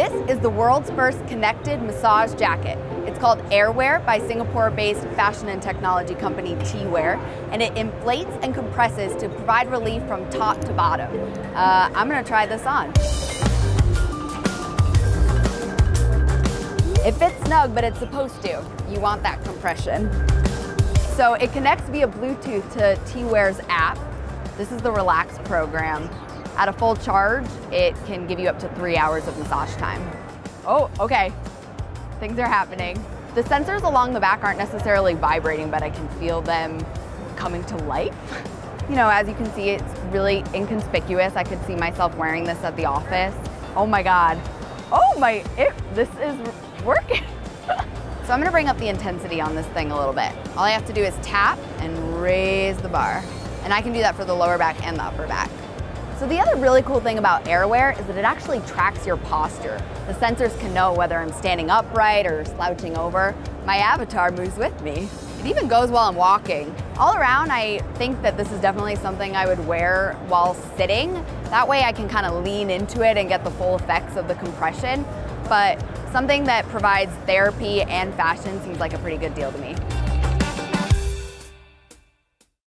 This is the world's first connected massage jacket. It's called AiraWear by Singapore-based fashion and technology company T-Wear, and it inflates and compresses to provide relief from top to bottom. I'm gonna try this on. It fits snug, but it's supposed to. You want that compression. So it connects via Bluetooth to T-Wear's app. This is the Relax program. At a full charge, it can give you up to 3 hours of massage time. Oh, okay. Things are happening. The sensors along the back aren't necessarily vibrating, but I can feel them coming to life. You know, as you can see, it's really inconspicuous. I could see myself wearing this at the office. Oh my God. Oh my, this is working. So I'm gonna bring up the intensity on this thing a little bit. All I have to do is tap and raise the bar. And I can do that for the lower back and the upper back. So the other really cool thing about AiraWear is that it actually tracks your posture. The sensors can know whether I'm standing upright or slouching over. My avatar moves with me. It even goes while I'm walking. All around, I think that this is definitely something I would wear while sitting. That way I can kind of lean into it and get the full effects of the compression. But something that provides therapy and fashion seems like a pretty good deal to me.